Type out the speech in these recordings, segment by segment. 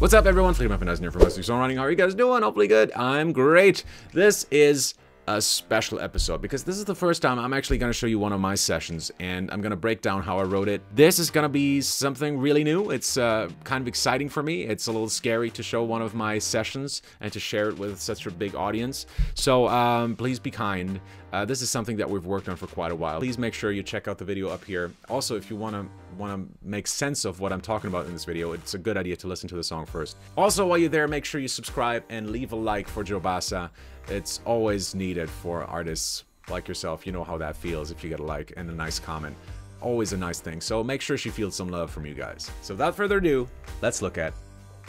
What's up, everyone? Fleet Muppet Dizen here from Must Be Running. How are you guys doing? Hopefully good. I'm great. This is a special episode because this is the first time I'm actually going to show you one of my sessions, and I'm going to break down how I wrote it. This is going to be something really new. It's kind of exciting for me. It's a little scary to show one of my sessions and to share it with such a big audience. So please be kind. This is something that we've worked on for quite a while. Please make sure you check out the video up here. Also, if you want to make sense of what I'm talking about in this video, it's a good idea to listen to the song first. Also, while you're there, make sure you subscribe and leave a like for Jobasa. It's always needed for artists like yourself. You know how that feels if you get a like and a nice comment. Always a nice thing. So make sure she feels some love from you guys. So without further ado, let's look at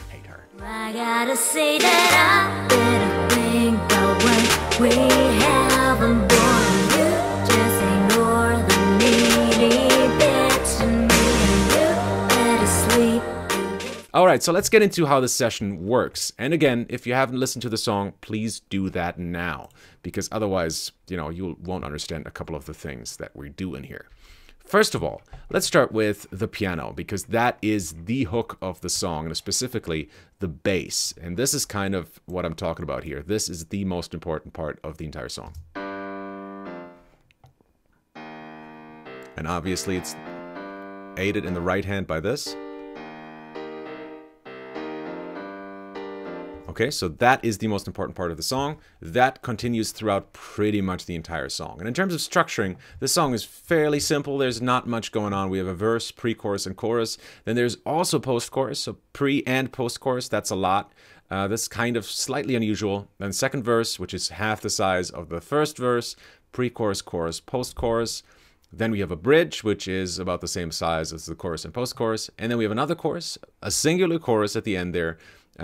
Hate Her. I gotta say that I didn't think that we haven't Alright, so let's get into how this session works. And again, if you haven't listened to the song, please do that now, because otherwise, you know, you won't understand a couple of the things that we do in here. First of all, let's start with the piano, because that is the hook of the song, and specifically the bass. And this is kind of what I'm talking about here. This is the most important part of the entire song. And obviously it's aided in the right hand by this. Okay, so that is the most important part of the song. That continues throughout pretty much the entire song. And in terms of structuring, the song is fairly simple. There's not much going on. We have a verse, pre-chorus, and chorus. Then there's also post-chorus, so pre- and post-chorus, that's a lot. This is kind of slightly unusual. Then second verse, which is half the size of the first verse, pre-chorus, chorus, post-chorus. Then we have a bridge, which is about the same size as the chorus and post-chorus. And then we have another chorus, a singular chorus at the end there.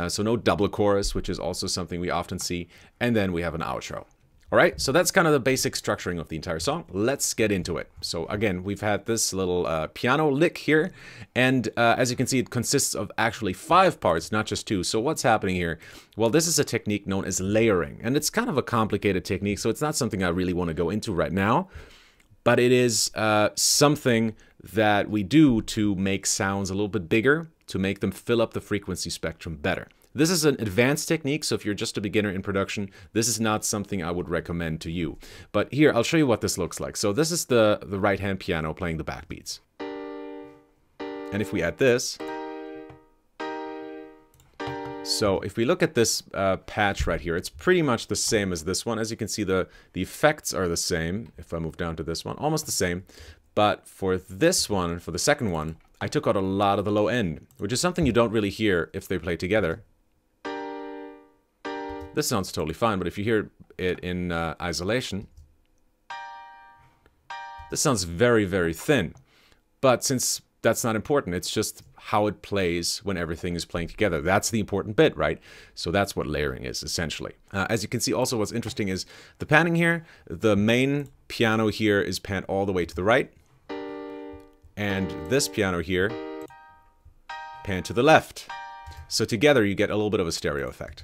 So no double chorus, which is also something we often see. And then we have an outro. All right, so that's kind of the basic structuring of the entire song. Let's get into it. So again, we've had this little piano lick here. And as you can see, it consists of actually 5 parts, not just 2. So what's happening here? Well, this is a technique known as layering. And it's kind of a complicated technique, so it's not something I really want to go into right now. But it is something that we do to make sounds a little bit bigger, to make them fill up the frequency spectrum better. This is an advanced technique, so if you're just a beginner in production, this is not something I would recommend to you. But here, I'll show you what this looks like. So this is the right-hand piano playing the backbeats. And if we add this... So if we look at this patch right here, it's pretty much the same as this one. As you can see, the effects are the same. If I move down to this one, almost the same. But for this one, for the second one, I took out a lot of the low end, which is something you don't really hear if they play together. This sounds totally fine, but if you hear it in isolation, this sounds very, very thin. But since that's not important, it's just how it plays when everything is playing together. That's the important bit, right? So that's what layering is, essentially. As you can see, also what's interesting is the panning here. The main piano here is panned all the way to the right. And this piano here, panned to the left. So together you get a little bit of a stereo effect.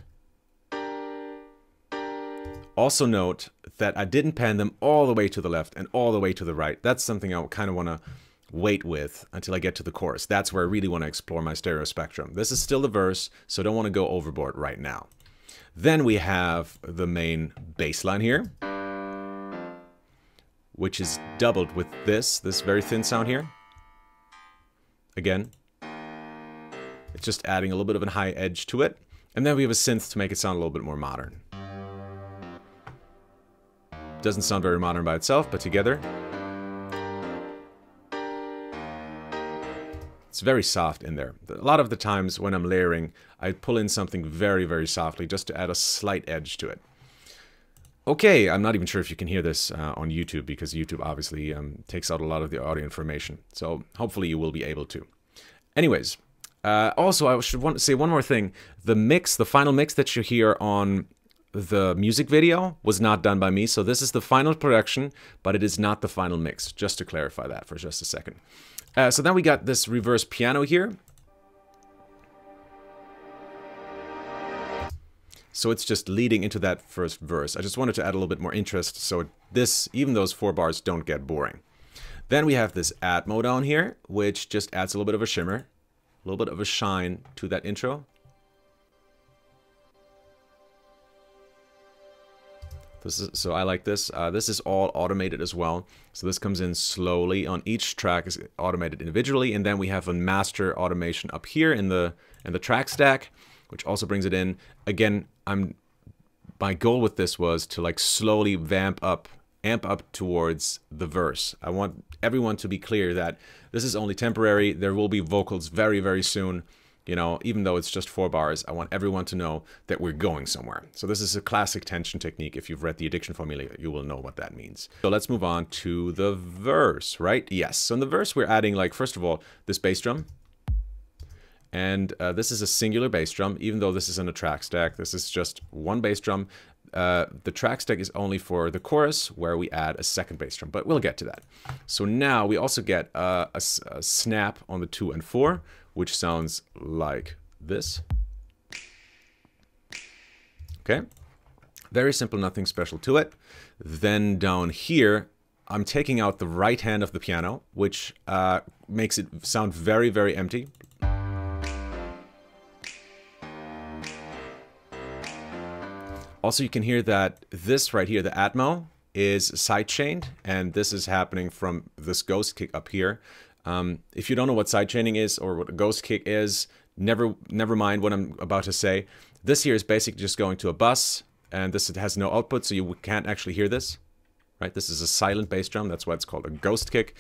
Also note that I didn't pan them all the way to the left and all the way to the right. That's something I kind of want to wait with until I get to the chorus. That's where I really want to explore my stereo spectrum. This is still the verse, so don't want to go overboard right now. Then we have the main bass line here, which is doubled with this very thin sound here. Again, it's just adding a little bit of a high edge to it. And then we have a synth to make it sound a little bit more modern. Doesn't sound very modern by itself, but together it's very soft in there. A lot of the times when I'm layering, I pull in something very, very softly just to add a slight edge to it. Okay, I'm not even sure if you can hear this on YouTube, because YouTube obviously takes out a lot of the audio information. So hopefully you will be able to. Anyways, also I should want to say one more thing. The mix, the final mix that you hear on the music video was not done by me. So this is the final production, but it is not the final mix, just to clarify that for just a second. So then we got this reverse piano here. So it's just leading into that first verse. I just wanted to add a little bit more interest, so this, even those 4 bars don't get boring. Then we have this Atmo down here, which just adds a little bit of a shimmer, a little bit of a shine to that intro. This is, so I like this. This is all automated as well. So this comes in slowly on each track is automated individually, and then we have a master automation up here in the track stack, which also brings it in. Again, my goal with this was to like slowly amp up towards the verse. I want everyone to be clear that this is only temporary. There will be vocals very, very soon. You know, even though it's just 4 bars, I want everyone to know that we're going somewhere. So this is a classic tension technique. If you've read the Addiction Formula, you will know what that means. So let's move on to the verse, right? Yes. So in the verse, we're adding, like, first of all, this bass drum. And this is a singular bass drum, even though this isn't a track stack. This is just one bass drum. The track stack is only for the chorus, where we add a second bass drum, but we'll get to that. So now we also get a snap on the 2 and 4, which sounds like this. Okay, very simple, nothing special to it. Then down here, I'm taking out the right hand of the piano, which makes it sound very, very empty. Also, you can hear that this right here, the Atmo, is sidechained, and this is happening from this ghost kick up here. If you don't know what sidechaining is or what a ghost kick is, never mind what I'm about to say. This here is basically just going to a bus, and this has no output, so you can't actually hear this. Right? This is a silent bass drum. That's why it's called a ghost kick,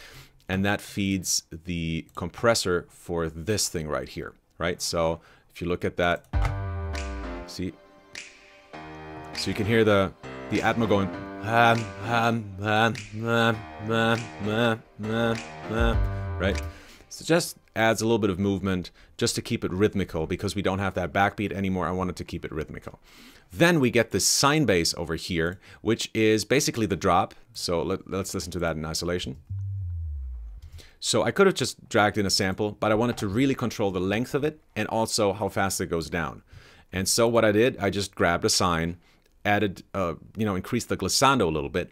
and that feeds the compressor for this thing right here. Right? So if you look at that, see. So you can hear the Atmo going, right? So it just adds a little bit of movement just to keep it rhythmical, because we don't have that backbeat anymore. I wanted to keep it rhythmical. Then we get this sine bass over here, which is basically the drop. So let's listen to that in isolation. So I could have just dragged in a sample, but I wanted to really control the length of it and also how fast it goes down. And so what I did, I just grabbed a sine, added, you know, increased the glissando a little bit,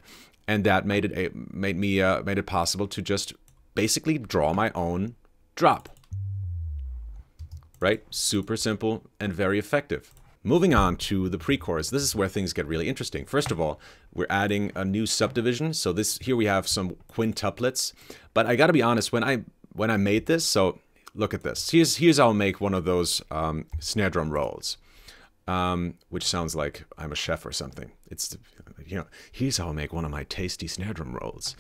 and that made it made it possible to just basically draw my own drop. Right? Super simple and very effective. Moving on to the pre-chorus, this is where things get really interesting. First of all, we're adding a new subdivision. So this here we have some quintuplets, but I got to be honest, when I made this, so look at this. Here's how I'll make one of those snare drum rolls. Which sounds like I'm a chef or something. It's, you know, here's how I make one of my tasty snare drum rolls.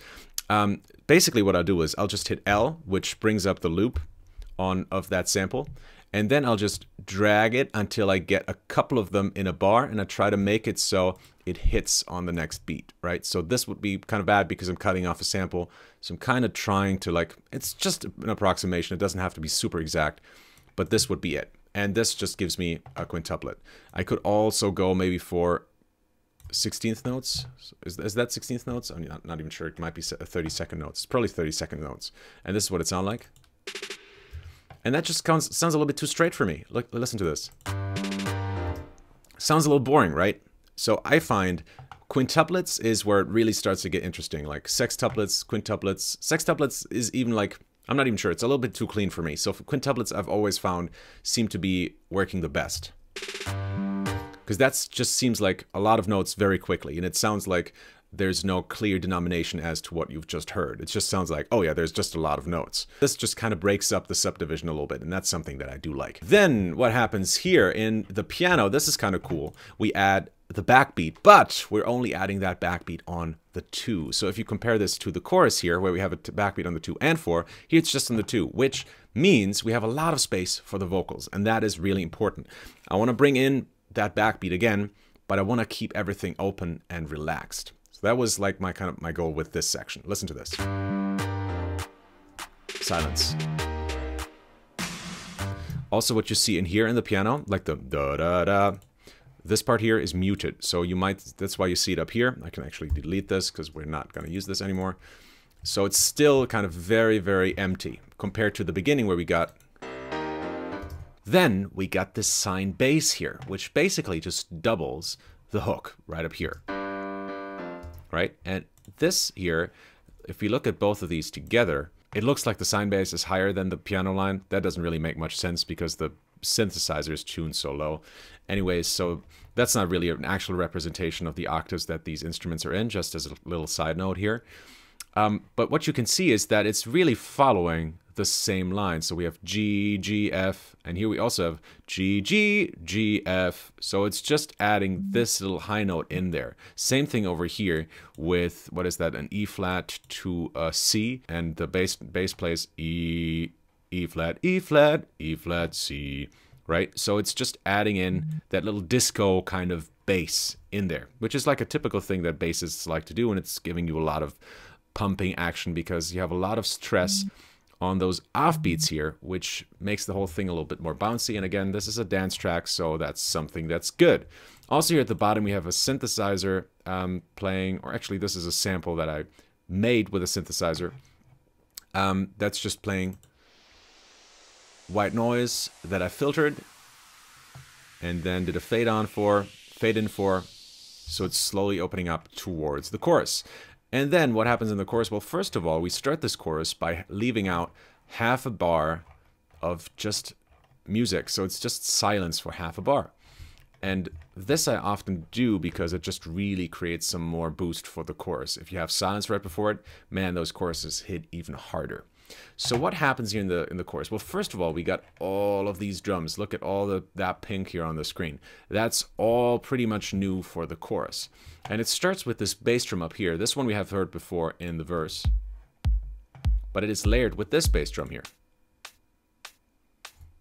Basically what I'll do is I'll just hit L, which brings up the loop of that sample, and then I'll just drag it until I get a couple of them in a bar, and I try to make it so it hits on the next beat, right? So this would be kind of bad because I'm cutting off a sample, so I'm kind of trying to, like, it's just an approximation. It doesn't have to be super exact, but this would be it. And this just gives me a quintuplet. I could also go maybe for 16th notes. Is that 16th notes? I'm not even sure. It might be 32nd notes. It's probably 32nd notes. And this is what it sounds like. And that just sounds a little bit too straight for me. Look, listen to this. Sounds a little boring, right? So I find quintuplets is where it really starts to get interesting. Like sextuplets, quintuplets. Sextuplets is even like, I'm not even sure. It's a little bit too clean for me. So for quintuplets, I've always found seem to be working the best, because that just seems like a lot of notes very quickly, and it sounds like there's no clear denomination as to what you've just heard. It just sounds like, oh yeah, there's just a lot of notes. This just kind of breaks up the subdivision a little bit, and that's something that I do like. Then what happens here in the piano, this is kind of cool. We add the backbeat, but we're only adding that backbeat on the 2. So if you compare this to the chorus here, where we have a backbeat on the 2 and 4, here it's just on the 2, which means we have a lot of space for the vocals, and that is really important. I want to bring in that backbeat again, but I want to keep everything open and relaxed. So that was like my kind of my goal with this section. Listen to this. Silence. Also, what you see in here in the piano, like the da da da. This part here is muted, so you might, that's why you see it up here. I can actually delete this because we're not going to use this anymore. So it's still kind of very, very empty compared to the beginning where we got. Then we got this sine bass here, which basically just doubles the hook right up here. Right? And this here, if we look at both of these together, it looks like the sine bass is higher than the piano line. That doesn't really make much sense because the synthesizer is tuned so low. Anyways, so that's not really an actual representation of the octaves that these instruments are in, just as a little side note here. But what you can see is that it's really following the same line. So we have G, G, F, and here we also have G, G, G, F. So it's just adding this little high note in there. Same thing over here with, what is that, an E flat to a C, and the bass plays E, E flat, E flat, E flat, C, right? So it's just adding in that little disco kind of bass in there, which is like a typical thing that bassists like to do, and it's giving you a lot of pumping action because you have a lot of stress on those offbeats here, which makes the whole thing a little bit more bouncy. And again, this is a dance track, so that's something that's good. Also here at the bottom, we have a synthesizer playing, or actually this is a sample that I made with a synthesizer. That's just playing white noise that I filtered and then did a fade on for, fade in for, so it's slowly opening up towards the chorus. And then what happens in the chorus? Well, first of all, we start this chorus by leaving out half a bar of just music. So it's just silence for half a bar. And this I often do because it just really creates some more boost for the chorus. If you have silence right before it, man, those choruses hit even harder. So what happens here in the chorus? Well, first of all, we got all of these drums. Look at all that pink here on the screen. That's all pretty much new for the chorus. And it starts with this bass drum up here. This one we have heard before in the verse, but it is layered with this bass drum here.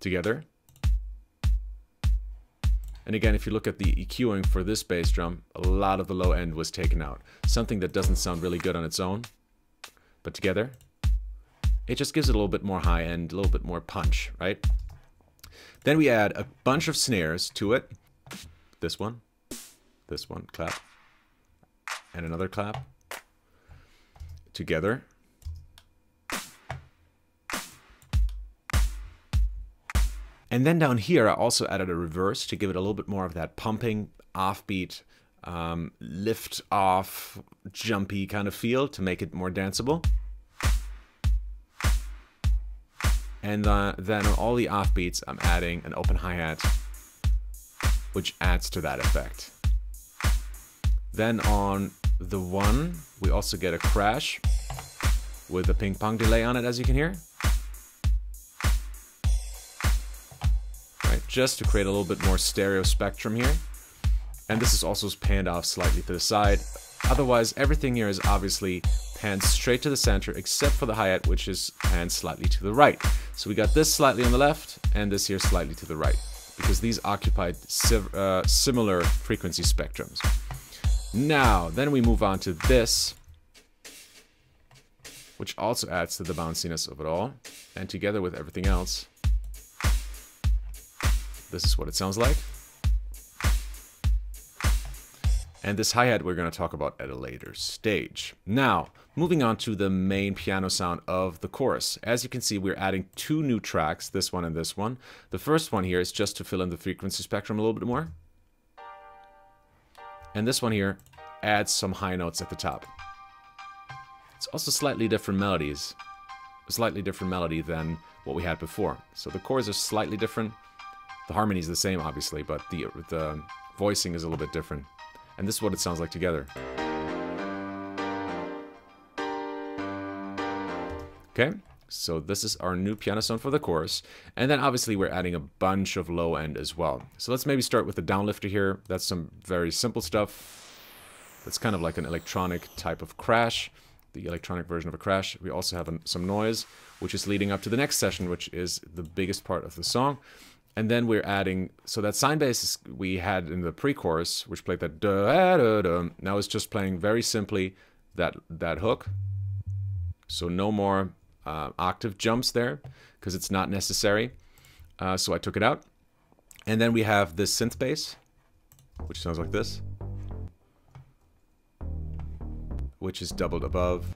Together. And again, if you look at the EQing for this bass drum, a lot of the low end was taken out. Something that doesn't sound really good on its own, but together, it just gives it a little bit more high end, a little bit more punch, right? Then we add a bunch of snares to it. This one, clap. And another clap, together. And then down here, I also added a reverse to give it a little bit more of that pumping, offbeat, lift off, jumpy kind of feel to make it more danceable. And then on all the offbeats, I'm adding an open hi-hat, which adds to that effect. Then on the one, we also get a crash with a ping-pong delay on it, as you can hear. Right, just to create a little bit more stereo spectrum here. And this is also panned off slightly to the side. Otherwise, everything here is obviously panned straight to the center, except for the hi-hat, which is panned slightly to the right. So we got this slightly on the left, and this here slightly to the right, because these occupied similar frequency spectrums. Now, then we move on to this, which also adds to the bounciness of it all, and together with everything else, this is what it sounds like. And this hi-hat we're going to talk about at a later stage. Now, moving on to the main piano sound of the chorus. As you can see, we're adding two new tracks, this one and this one. The first one here is just to fill in the frequency spectrum a little bit more. And this one here adds some high notes at the top. It's also slightly different melodies, a slightly different melody than what we had before. So the chords are slightly different. The harmony is the same, obviously, but the voicing is a little bit different. And this is what it sounds like together. Okay, so this is our new piano sound for the chorus. And then obviously we're adding a bunch of low end as well. So let's maybe start with the downlifter here. That's some very simple stuff. That's kind of like an electronic type of crash, the electronic version of a crash. We also have some noise, which is leading up to the next session, which is the biggest part of the song. And then we're adding, so that sine bass we had in the pre-chorus, which played that da da da. Now it's just playing very simply that hook. So no more octave jumps there, because it's not necessary. So I took it out. And then we have this synth bass, which sounds like this, which is doubled above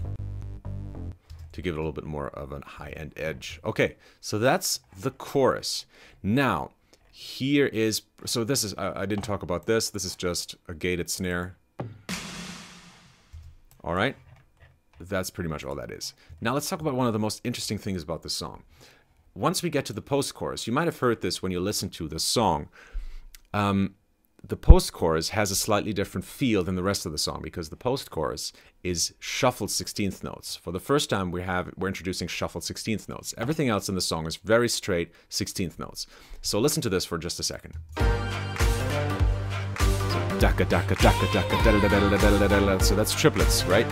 to give it a little bit more of a high-end edge. Okay, so that's the chorus. Now, here is, so this is, I didn't talk about this. This is just a gated snare. All right, that's pretty much all that is. Now let's talk about one of the most interesting things about this song. once we get to the post-chorus, you might have heard this when you listen to the song. The post-chorus has a slightly different feel than the rest of the song, because the post-chorus is shuffled 16th notes. For the first time, we're introducing shuffled 16th notes. Everything else in the song is very straight 16th notes. So listen to this for just a second. So that's triplets, right?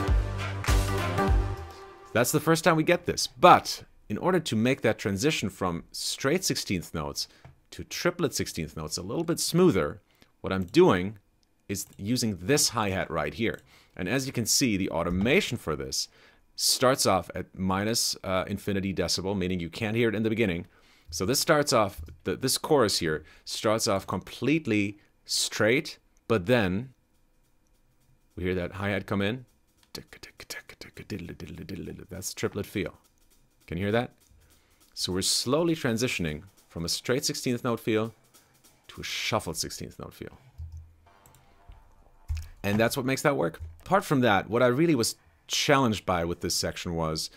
That's the first time we get this. But in order to make that transition from straight 16th notes to triplet 16th notes a little bit smoother, what I'm doing is using this hi-hat right here. And as you can see, the automation for this starts off at minus infinity decibel, meaning you can't hear it in the beginning. So this starts off, this chorus here starts off completely straight, but then we hear that hi-hat come in. That's triplet feel. Can you hear that? So we're slowly transitioning from a straight 16th note feel to a shuffled 16th note feel. And that's what makes that work. Apart from that, what I really was challenged by with this section was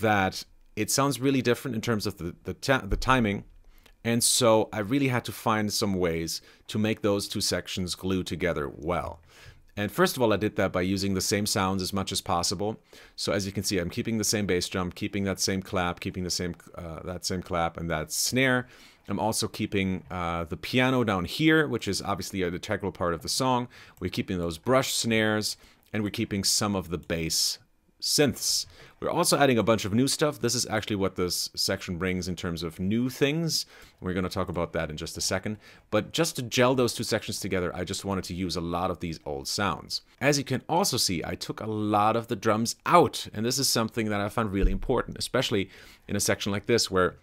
that it sounds really different in terms of the timing. And so I really had to find some ways to make those two sections glue together well. And first of all, I did that by using the same sounds as much as possible. So as you can see, I'm keeping the same bass drum, keeping that same clap, keeping the same that same clap and that snare. I'm also keeping the piano down here, which is obviously an integral part of the song. We're keeping those brush snares, and we're keeping some of the bass synths. We're also adding a bunch of new stuff. This is actually what this section brings in terms of new things. We're going to talk about that in just a second. But just to gel those two sections together, I just wanted to use a lot of these old sounds. As you can also see, I took a lot of the drums out. And this is something that I found really important, especially in a section like this, where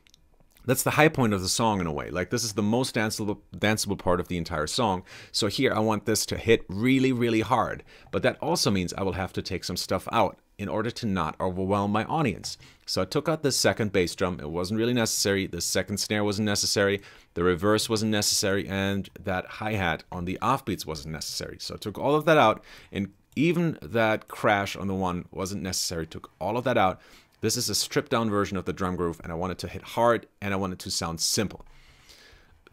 that's the high point of the song in a way. Like, this is the most danceable part of the entire song. So here I want this to hit really, really hard. But that also means I will have to take some stuff out in order to not overwhelm my audience. So I took out the second bass drum. It wasn't really necessary. The second snare wasn't necessary. The reverse wasn't necessary. And that hi-hat on the offbeats wasn't necessary. So I took all of that out. And even that crash on the one wasn't necessary. Took all of that out. This is a stripped down version of the drum groove, and I want it to hit hard, and I want it to sound simple.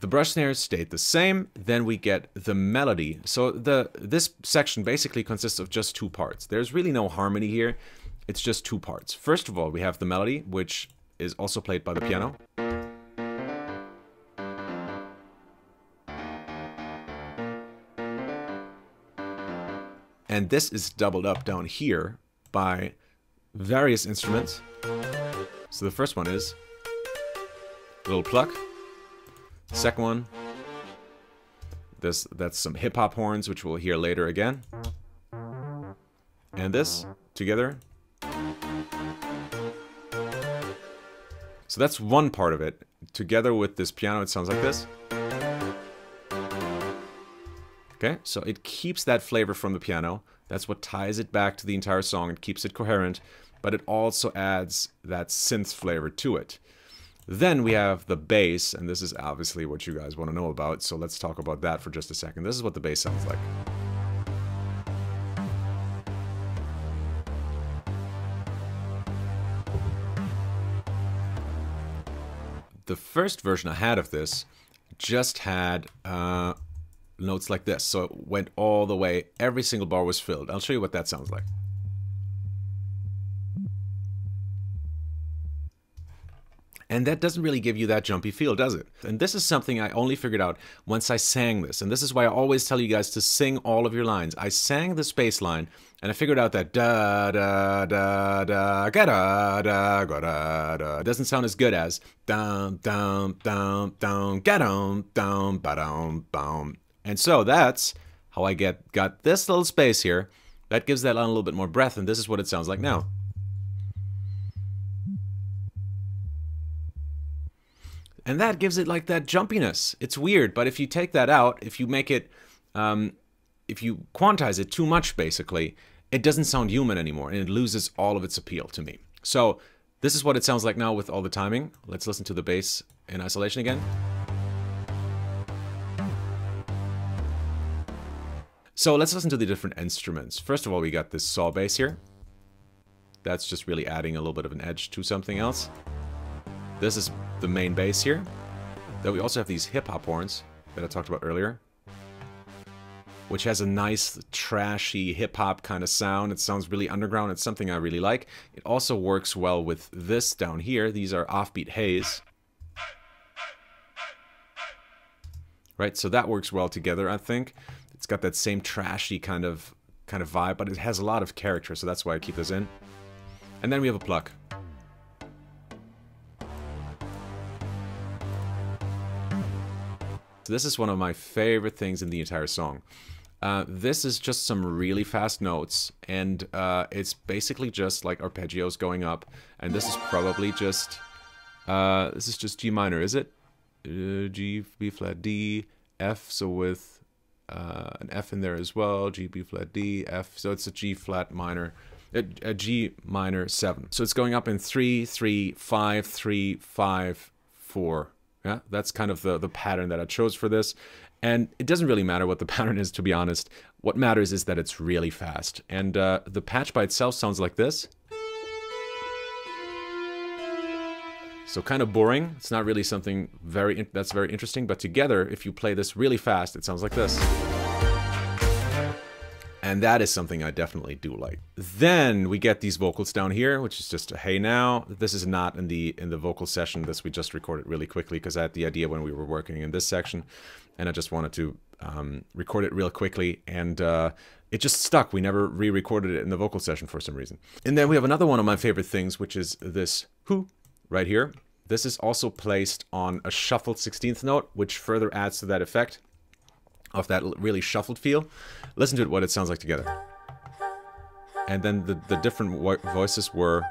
The brush snares stayed the same, then we get the melody. So this section basically consists of just two parts. There's really no harmony here, it's just two parts. First of all, we have the melody, which is also played by the piano. And this is doubled up down here by various instruments. So the first one is a little pluck. Second one, that's some hip-hop horns, which we'll hear later again. And this together. So that's one part of it. Together with this piano, it sounds like this. Okay, so it keeps that flavor from the piano. That's what ties it back to the entire song and keeps it coherent, but it also adds that synth flavor to it. Then we have the bass, and this is obviously what you guys want to know about, so let's talk about that for just a second. This is what the bass sounds like. The first version I had of this just had notes like this, so it went all the way, every single bar was filled. I'll show you what that sounds like. And that doesn't really give you that jumpy feel, does it? And this is something I only figured out once I sang this, and this is why I always tell you guys to sing all of your lines. I sang this bass line, and I figured out that da da da da ga da da ga da da doesn't sound as good as dum dum dum dum ga dum dum ba dum bum. And so that's how I got this little space here. That gives that line a little bit more breath, and this is what it sounds like now. And that gives it like that jumpiness. It's weird, but if you take that out, if you make it, if you quantize it too much, basically, it doesn't sound human anymore, and it loses all of its appeal to me. So this is what it sounds like now with all the timing. Let's listen to the bass in isolation again. So let's listen to the different instruments. First of all, we got this saw bass here. That's just really adding a little bit of an edge to something else. This is the main bass here. Then we also have these hip-hop horns that I talked about earlier, which has a nice, trashy, hip-hop kind of sound. It sounds really underground. It's something I really like. It also works well with this down here. These are offbeat haze. Right, so that works well together, I think. It's got that same trashy kind of vibe, but it has a lot of character, so that's why I keep this in. And then we have a pluck. So this is one of my favorite things in the entire song. This is just some really fast notes, and it's basically just like arpeggios going up. And this is probably just G minor, is it? G, B flat, D, F. So with an F in there as well. G, B flat, D, F. So it's a G flat minor, a G minor 7. So it's going up in 3, 3, 5, 3, 5, 4. Yeah, that's kind of the pattern that I chose for this. And it doesn't really matter what the pattern is, to be honest. What matters is that it's really fast. And the patch by itself sounds like this. So kind of boring. It's not really something that's very interesting, but together, if you play this really fast, it sounds like this. And that is something I definitely do like. Then we get these vocals down here, which is just a hey now. This is not in the vocal session. This we just recorded really quickly because I had the idea when we were working in this section, and I just wanted to record it real quickly, and it just stuck. We never re-recorded it in the vocal session for some reason. And then we have another one of my favorite things, which is this who right here. This is also placed on a shuffled 16th note, which further adds to that effect of that really shuffled feel. Listen to it, what it sounds like together. And then the different voices were...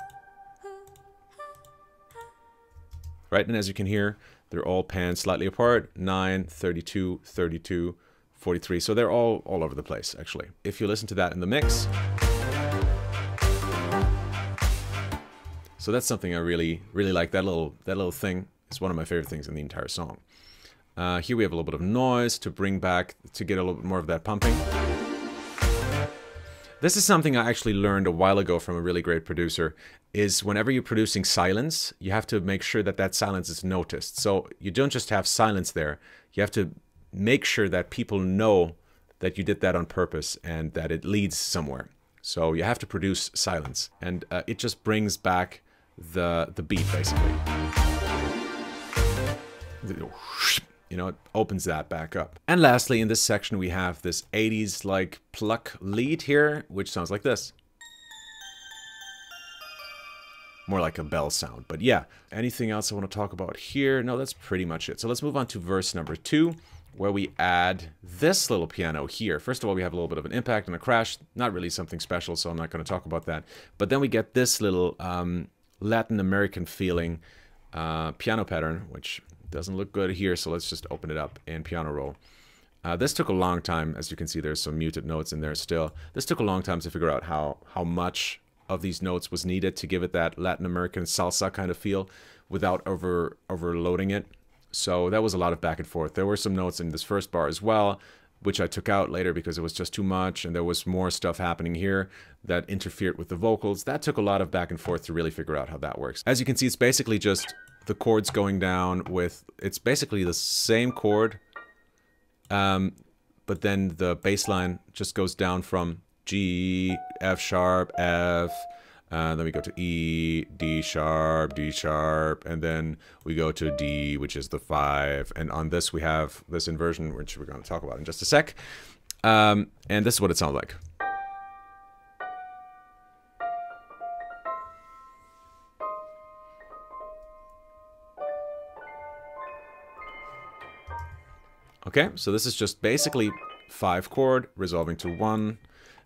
Right, and as you can hear, they're all panned slightly apart. 9, 32, 32, 43. So they're all over the place, actually. If you listen to that in the mix... So that's something I really, really like. That little thing is one of my favorite things in the entire song. Here we have a little bit of noise to bring back, to get a little bit more of that pumping. This is something I actually learned a while ago from a really great producer, is whenever you're producing silence, you have to make sure that that silence is noticed. So you don't just have silence there. You have to make sure that people know that you did that on purpose and that it leads somewhere. So you have to produce silence, and it just brings back the beat, basically. You know, it opens that back up. And lastly, in this section, we have this 80s like pluck lead here, which sounds like this. More like a bell sound, but yeah. Anything else I want to talk about here? No, that's pretty much it. So let's move on to verse number 2, where we add this little piano here. First of all, we have a little bit of an impact and a crash. Not really something special, so I'm not going to talk about that. But then we get this little Latin American feeling piano pattern, which... doesn't look good here, so let's just open it up in piano roll. This took a long time. As you can see, there's some muted notes in there still. This took a long time to figure out how much of these notes was needed to give it that Latin American salsa kind of feel without overloading it. So that was a lot of back and forth. There were some notes in this first bar as well, which I took out later because it was just too much, and there was more stuff happening here that interfered with the vocals. That took a lot of back and forth to really figure out how that works. As you can see, it's basically just the chords going down with, it's basically the same chord, but then the bass line just goes down from G, F sharp, F, then we go to E, D sharp, and then we go to D, which is the 5, and on this we have this inversion, which we're going to talk about in just a sec, and this is what it sounds like. Okay, so this is just basically 5 chord resolving to 1.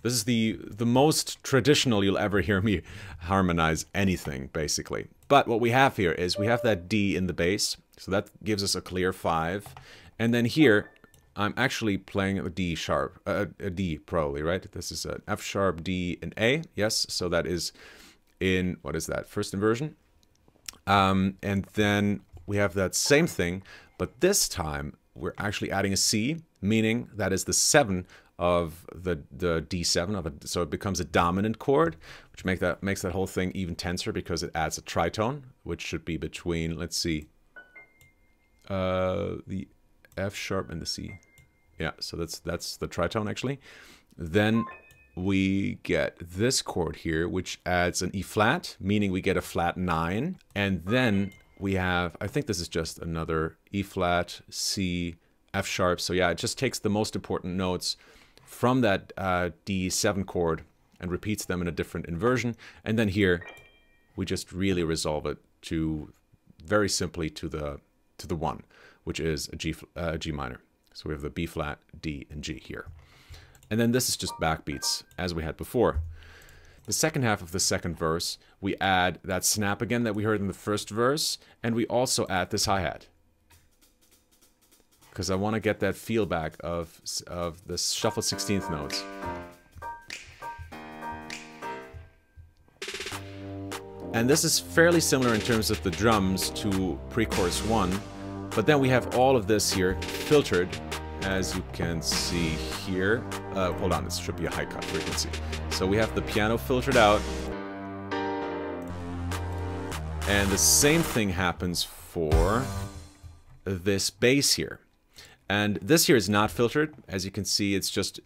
This is the most traditional you'll ever hear me harmonize anything, basically. But what we have here is we have that D in the bass, so that gives us a clear 5. And then here, I'm actually playing a D sharp, a D probably, right? This is an F sharp, D, and A, yes. So that is in, what is that, first inversion. And then we have that same thing, but this time, we're actually adding a C, meaning that is the 7 of the D7 of it, so it becomes a dominant chord, which makes that whole thing even tenser because it adds a tritone, which should be between, let's see, the F sharp and the C. Yeah, so that's the tritone actually. Then we get this chord here, which adds an E flat, meaning we get a flat 9, and then we have, I think this is just another E flat, C, F sharp. So yeah, it just takes the most important notes from that D7 chord and repeats them in a different inversion. And then here, we just really resolve it to very simply to the 1, which is a G minor. So we have the B flat, D, and G here. And then this is just backbeats as we had before. The second half of the second verse, we add that snap again that we heard in the first verse, and we also add this hi-hat, because I want to get that feel back of the shuffled 16th notes. And this is fairly similar in terms of the drums to pre-chorus 1, but then we have all of this here filtered, as you can see here. Hold on, this should be a high cut frequency. So we have the piano filtered out, and the same thing happens for this bass here. And this here is not filtered. As you can see, it's just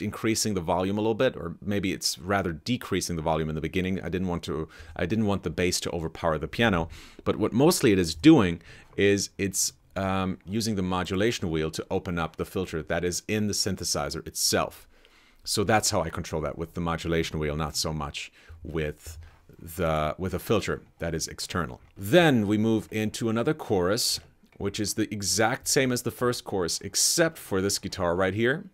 increasing the volume a little bit, or maybe it's rather decreasing the volume in the beginning. I didn't want the bass to overpower the piano. But what mostly it is doing is it's using the modulation wheel to open up the filter that is in the synthesizer itself. So that's how I control that, with the modulation wheel, not so much with a filter that is external. Then we move into another chorus, which is the exact same as the first chorus, except for this guitar right here.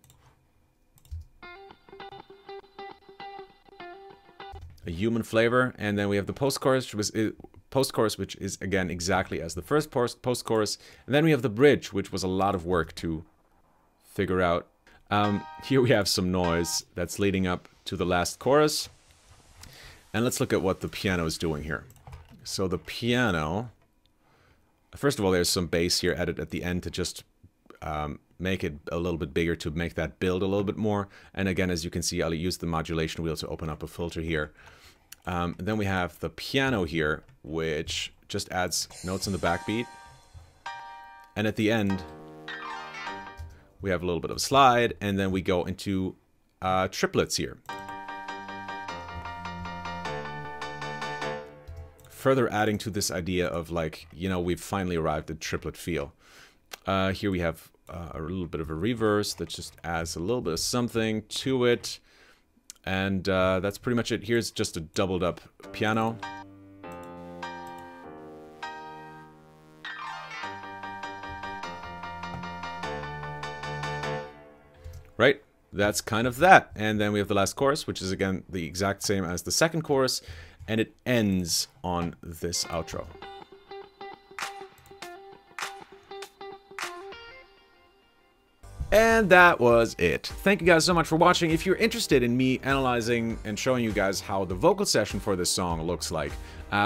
A human flavor, and then we have the post-chorus, which is again exactly as the first post-chorus, and then we have the bridge, which was a lot of work to figure out. Here we have some noise that's leading up to the last chorus, and let's look at what the piano is doing here. So the piano, first of all, there's some bass here added at the end to just make it a little bit bigger, to make that build a little bit more. And again, as you can see, I'll use the modulation wheel to open up a filter here. Then we have the piano here, which just adds notes in the backbeat. And at the end, we have a little bit of a slide, and then we go into triplets here. Further adding to this idea of, like, you know, we've finally arrived at triplet feel. Here we have a little bit of a reverse that just adds a little bit of something to it. And that's pretty much it. Here's just a doubled up piano. Right? That's kind of that. And then we have the last chorus, which is again the exact same as the second chorus. And it ends on this outro. And that was it. Thank you guys so much for watching. If you're interested in me analyzing and showing you guys how the vocal session for this song looks like,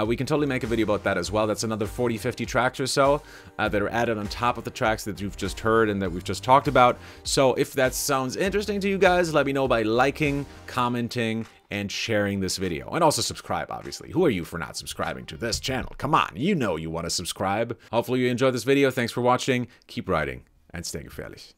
we can totally make a video about that as well. That's another 40, 50 tracks or so that are added on top of the tracks that you've just heard and that we've just talked about. So if that sounds interesting to you guys, let me know by liking, commenting, and sharing this video. And also subscribe, obviously. Who are you for not subscribing to this channel? Come on, you know you want to subscribe. Hopefully you enjoyed this video. Thanks for watching. Keep writing and stay gefährlich.